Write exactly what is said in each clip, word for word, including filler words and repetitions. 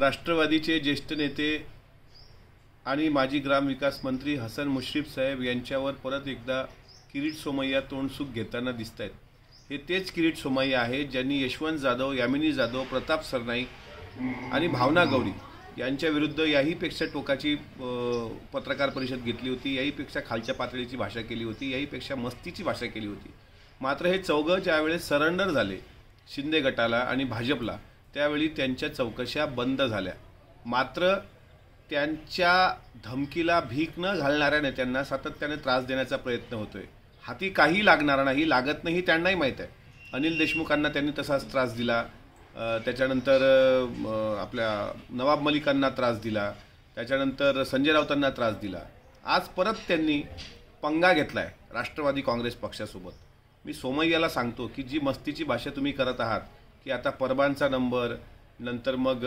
राष्ट्रवादीचे ज्येष्ठ नेते आणि माजी ग्रामविकास मंत्री हसन मुश्रीफ साहेब यांच्यावर परत एकदा किरीट सोमय्या तोंडसुख घेताना दिसत आहेत। हे तेच किरीट सोमय्या आहेत ज्यांनी यशवंत जाधव, यामिनी जाधव, प्रताप सरनाई आणि भावना गौरी यांच्या विरुद्ध याहीपेक्षा टोकाची पत्रकार परिषद घेतली होती, याहीपेक्षा खालच्या पातळीची भाषा केली होती, याहीपेक्षा मस्तीची भाषा केली होती। मात्र हे चौघं ज्यावेळेस सरेंडर झाले शिंदे गटाला आणि भाजपला, त्यावेळी त्यांच्या चौकशा बंद झाल्या। मात्र त्यांच्या धमकीला भीक न घालणाऱ्या नेत्यांना सातत्याने त्रास देण्याचा प्रयत्न होतोय। हाती काही लागणार नाही, लागत नाही, त्यांनाही माहित आहे। अनिल देशमुखांना त्यांनी तसाच त्रास दिला, त्याच्यानंतर आपल्या नवाब मलिकांना त्रास दिला, त्याच्यानंतर संजय रावतांना त्रास दिला। आज परत त्यांनी पंगा घेतलाय राष्ट्रवादी काँग्रेस पक्षासोबत। मी सोमय्याला सांगतो की जी मस्तीची भाषा तुम्ही करत आहात की आता परबांचा नंबर, नंतर मग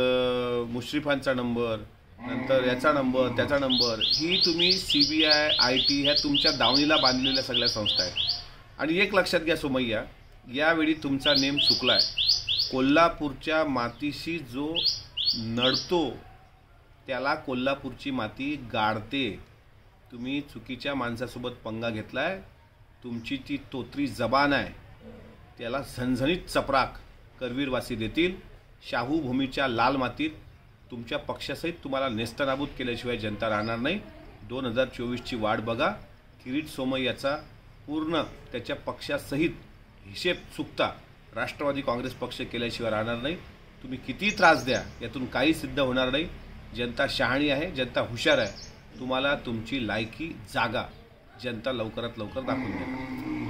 मुश्रीफांचा नंबर, नंतर याचा नंबर, त्याचा नंबर, ही तुम्ही सीबीआय, आय टी ह्या तुमच्या दावणीला बांधलेल्या सगळ्या संस्था आहेत। आणि एक लक्षात घ्या सोमय्या, यावेळी तुमचा नेम चुकला आहे। कोल्हापूरच्या मातीशी जो नडतो त्याला कोल्हापूरची माती गाडते। तुम्ही चुकीच्या माणसासोबत पंगा घेतला आहे। तुमची ती तोतरी जबान आहे, त्याला झणझणीत चपराक करवीरवासी देतील। शाहूभूमीच्या लाल मातीत तुमच्या पक्षासहित तुम्हाला नेस्तनाबूत केल्याशिवाय जनता राहणार नाही। दोन हजार चोवीसची वाट बघा। किरीट सोमय्याचा पूर्ण त्याच्या पक्षासहित हिशेब चुकता राष्ट्रवादी काँग्रेस पक्ष केल्याशिवाय राहणार नाही। तुम्ही किती त्रास द्या, यातून काही सिद्ध होणार नाही। जनता शहाणी आहे, जनता हुशार आहे। तुम्हाला तुमची लायकी जागा जनता लवकरात लवकर दाखवून देणार।